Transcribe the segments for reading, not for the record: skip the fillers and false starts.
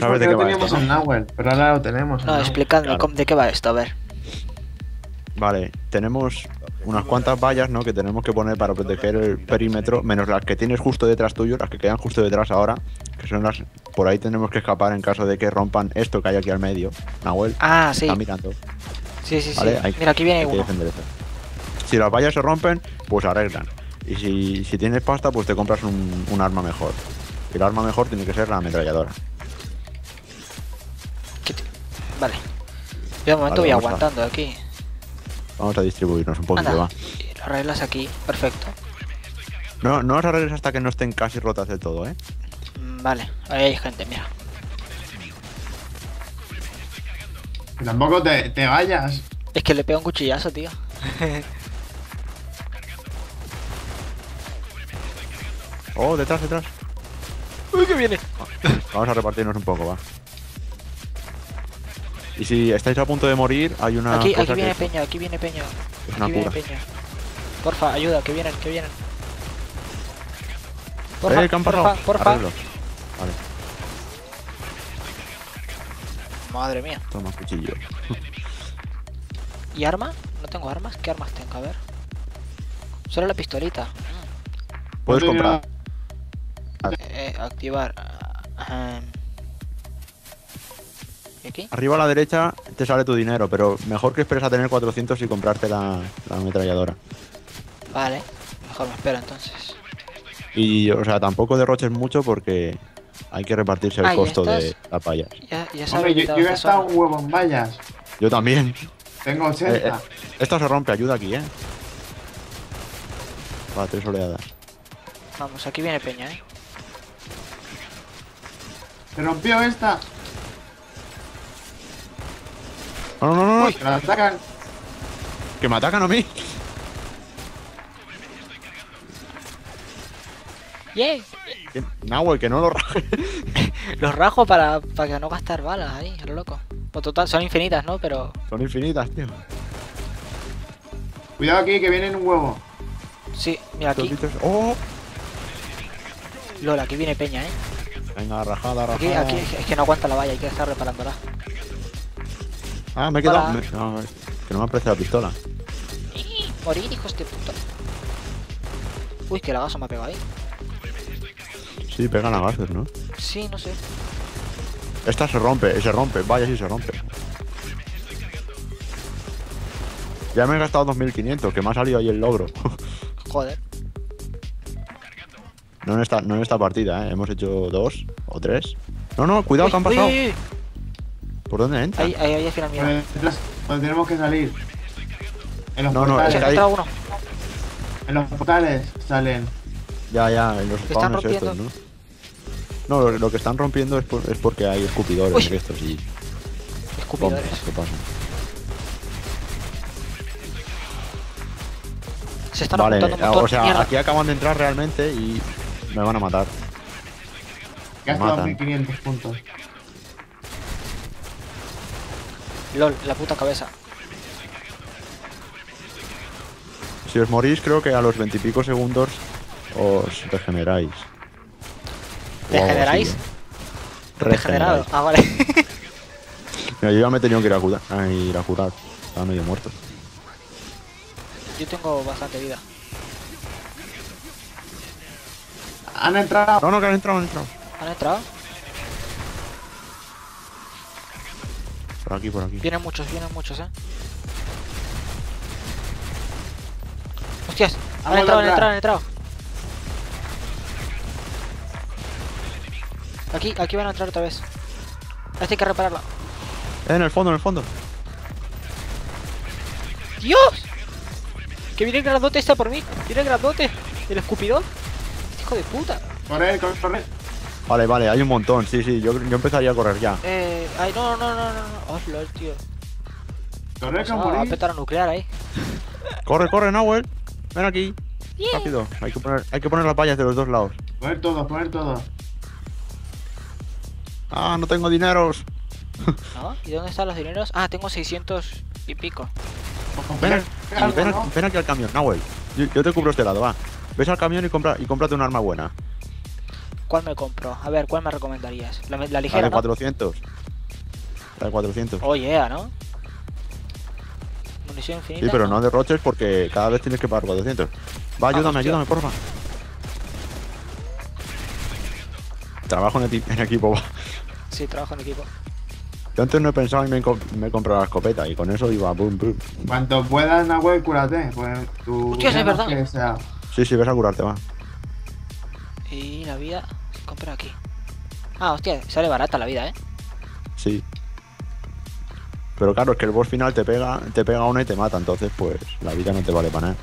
¿Sabes porque de qué no va teníamos esto, no? Nahuel, pero ahora lo tenemos. No, explicadme claro. De qué va esto, a ver. Vale, tenemos unas cuantas vallas, ¿no? Que tenemos que poner para proteger el perímetro, menos las que tienes justo detrás tuyo, las que quedan justo detrás ahora, que son las... Por ahí tenemos que escapar en caso de que rompan esto que hay aquí al medio. Nahuel, ah, sí. Está mirando. Sí, sí, sí. Vale, hay... Mira, aquí viene uno. Si las vallas se rompen, pues arreglan. Y si tienes pasta, pues te compras un arma mejor. Y el arma mejor tiene que ser la ametralladora. Vale. Yo de momento voy aguantando aquí. Vamos a distribuirnos un poquito, va. Y lo arreglas aquí, perfecto. No, no las arregles hasta que no estén casi rotas del todo, ¿eh? Vale, ahí hay gente, mira. Tampoco te vayas. Es que le pego un cuchillazo, tío. Oh, detrás, detrás. Uy, que viene. Vamos a repartirnos un poco, va. Y si estáis a punto de morir, hay una... Aquí viene Peña, aquí viene Peña. Es una cura. Porfa, ayuda, que vienen, que vienen. Porfa, porfa. Vale. Madre mía. Toma, cuchillo. ¿Y arma? No tengo armas. ¿Qué armas tengo? A ver. Solo la pistolita. Puedes comprar. Activar. ¿Aquí? Arriba a la derecha te sale tu dinero, pero mejor que esperes a tener 400 y comprarte la ametralladora. Vale, mejor me espero entonces. Y, o sea, tampoco derroches mucho porque hay que repartirse el costo de las vallas. Ya sabes, yo he gastado un huevo en vallas. Yo también. Tengo 80. Esto se rompe, ayuda aquí, ¿eh? Para 3 oleadas. Vamos, aquí viene Peña, ¿eh? ¡Se rompió esta! No, no, no, no. Que me atacan. Que me atacan a mí. Yeah. Nahuel, que no lo raje. Los rajo para que no gastar balas ahí, a lo loco. Pues total, son infinitas, ¿no? Pero... Son infinitas, tío. Cuidado aquí, que vienen un huevo. Sí, mira aquí. ¡Oh! Lola, aquí viene Peña, ¿eh? Venga, rajada, rajada. Aquí es que no aguanta la valla, hay que estar reparándola. Ah, me he quedado. No, que no me aparece la pistola. Morir, hijos de puta. Uy, que la gasa me ha pegado ahí. Sí, pegan a gases, ¿no? Sí, no sé. Esta se rompe, vaya, sí se rompe. Ya me he gastado 2500, que me ha salido ahí el logro. Joder. No en esta partida, ¿eh? Hemos hecho 2 o 3. No, no, cuidado, uy, que han pasado. Uy, uy. ¿Por dónde entra? Ahí al final, mira. Donde tenemos que salir. En los portales. No, es que uno. En los portales salen. Ya, en los spawners estos, ¿no? No, lo que están rompiendo es porque hay escupidores. Uy. Estos y... Escupidores. Bombas, ¿qué pasa? Se están apuntando un montón, o sea, mierda. Aquí acaban de entrar realmente y me van a matar. Gasto 1500 puntos. LOL, la puta cabeza. Si os morís, creo que a los 20 y pico segundos os regeneráis. ¿Degeneráis? Regenerado. Ah, vale. Mira, yo ya me he tenido que ir a curar. Estaba medio muerto. Yo tengo bastante vida. Han entrado. No, no, que han entrado, han entrado. ¿Han entrado? Por aquí. Vienen muchos, ¿eh? Hostias, han entrado. Aquí van a entrar otra vez. Este hay que repararla. En el fondo. ¡Dios! Que viene el grandote, está por mí. Viene el grandote. El escupidor. Hijo de puta. Corre. Vale, hay un montón, sí, yo empezaría a correr ya. Ay, no. Oh, lol, tío. Va a petar a nuclear ahí. Corre, Nahuel. Ven aquí. Yeah. Rápido, hay que poner las vallas de los dos lados. Poner todo. Ah, no tengo dineros. ¿No? ¿Y dónde están los dineros? Ah, tengo 600 y pico. Ven aquí al camión, Nahuel. Yo te cubro este lado, va. Ves al camión y cómprate un arma buena. ¿Cuál me compro? A ver, ¿cuál me recomendarías? La ligera, ¿no? 400. La de 400. Oh, yeah, ¿no? Munición infinita. Sí, pero no derroches porque cada vez tienes que pagar 400. Va, ayúdame, porfa. Trabajo en equipo, va. Sí, trabajo en equipo. Yo antes no he pensado y me he comprado la escopeta y con eso iba boom, boom. Cuanto puedas, Nahuel, cúrate. Pues tú. Hostia, es verdad. Que sea. Sí, ves a curarte, va. Y la vida se compra aquí. Ah, hostia, sale barata la vida, ¿eh? Sí. Pero claro, es que el boss final te pega una y te mata, entonces pues la vida no te vale para nada.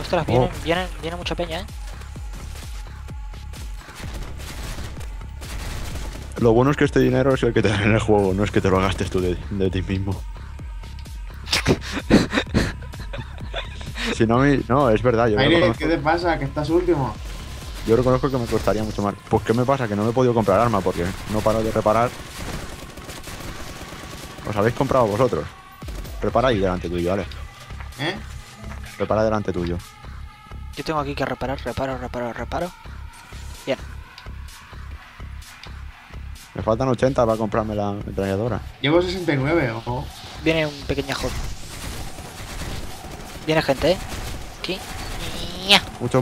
Ostras, viene mucha peña, ¿eh? Lo bueno es que este dinero es el que te da en el juego, no es que te lo gastes tú de ti mismo. Si no, no, es verdad. Yo Aire, ¿qué te pasa? ¿Que estás último? Yo reconozco que me costaría mucho más. Pues ¿qué me pasa? Que no me he podido comprar arma porque no paro de reparar. Os habéis comprado vosotros. Repara ahí delante tuyo, Alex. ¿Eh? Repara delante tuyo. Yo tengo aquí que reparar, reparo. Bien. Me faltan 80 para comprarme la ametralladora. Llevo 69, ojo. Viene un pequeño job. Viene gente, ¿eh? Aquí.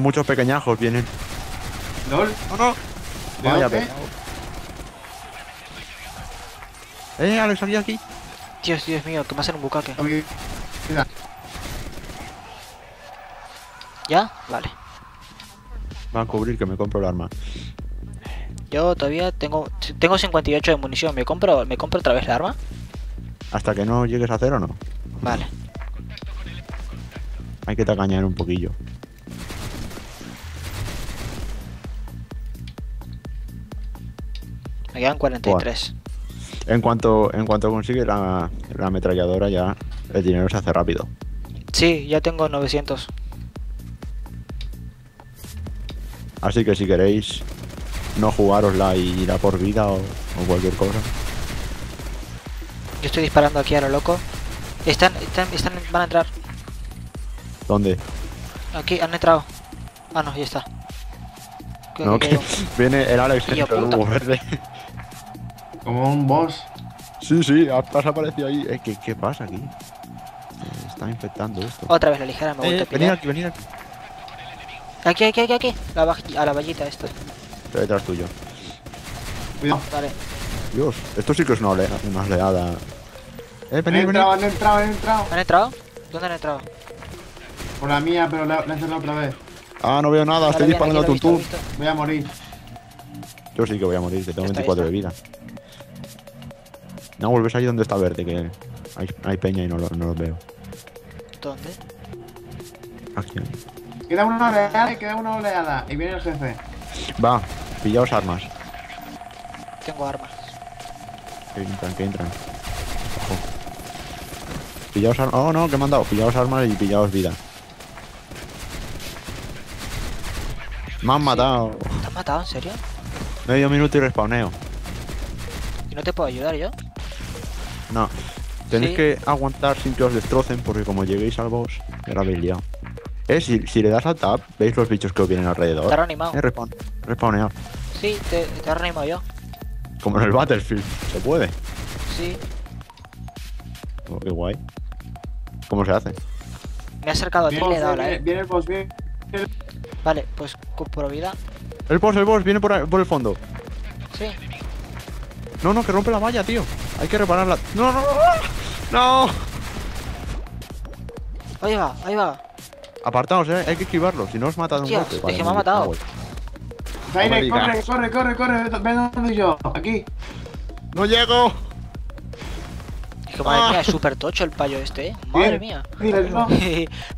Muchos pequeñajos vienen. ¿Lol? ¡No! Vaya, Alex, salí aquí. Dios mío, que me hacen un bucaque. Mira. ¿Ya? Vale. Va a cubrir que me compro el arma. Yo todavía tengo 58 de munición. ¿Me compro otra vez el arma? Hasta que no llegues a cero, ¿no? Vale. Hay que tacañar un poquillo. Me quedan 43. Bueno, en cuanto consigue la ametralladora ya el dinero se hace rápido. Sí, ya tengo 900. Así que si queréis no jugárosla y ir a por vida o cualquier cosa. Yo estoy disparando aquí a lo loco. Van a entrar. ¿Dónde? Aquí, han entrado. Ah, no, ya está. Creo no, que viene el Alex en el humo verde. Como un boss. Sí, has aparecido ahí. ¿Qué pasa aquí? Se está infectando esto. Otra vez la ligera, me gusta. Venid aquí. Aquí. A la vallita esto. Estoy detrás tuyo. Cuidado. Vale. Dios, esto sí que es una oleada. Han entrado. ¿Han entrado? ¿Dónde han entrado? Por la mía, pero la he cerrado otra vez. Ah, no veo nada, estoy disparando a tuntún. Voy a morir. Yo sí que voy a morir, que tengo 24 de vida. No, vuelves ahí donde está verde, que hay peña y no los veo. ¿Dónde? Aquí. Queda una oleada. Y viene el jefe. Va, pillaos armas. Tengo armas. Que entran. Ojo. Pillaos armas. Oh, no, que me han dado. Pillaos armas y pillaos vida. Me han matado. ¿Te han matado? ¿En serio? Medio minuto y respawneo. ¿Y no te puedo ayudar yo? No. Tenéis que aguantar sin que os destrocen porque como lleguéis al boss, ya lo habéis liado. Si le das a tab, veis los bichos que os vienen alrededor. Te ha reanimado. Respawneado. Sí, te ha reanimado yo. Como en el Battlefield. ¿Se puede? Sí. Oh, qué guay. ¿Cómo se hace? Me ha acercado a ti y le he dado la E. Viene el boss, Vale, pues por vida. El boss, viene por el fondo. Sí. No, que rompe la malla, tío. Hay que repararla. No. Ahí va. Apartaos, hay que esquivarlo, si no os matan un golpe. Vale, que me ha matado. Aire, corre. Ven donde yo, aquí. No llego. Es que madre mía, es súper tocho el payo este, ¿eh? Madre mía. No.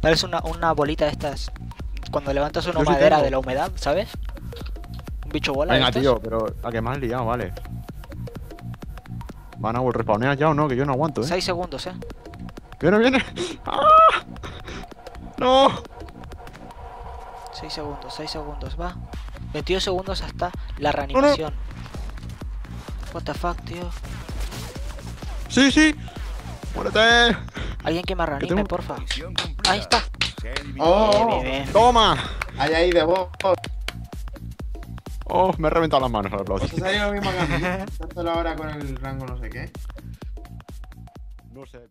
Parece una bolita de estas. Cuando levantas una madera de la humedad, ¿sabes? Un bicho bola. Venga, tío, pero a que me has liado, vale. Van a respawnear ya o no, que yo no aguanto, 6 segundos, Viene. ¡Ah! ¡No! 6 segundos, va. 22 segundos hasta la reanimación. No. What the fuck, tío. Sí. Muérete. Alguien que me reanime, porfa. Ahí está. ¡Oh! ¡Toma! Hay ahí de vos. ¡Oh! Me he reventado las manos al aplauso. ¿Os ha salido lo mismo que a mí? Tanto la hora con el rango no sé qué. No sé, pero...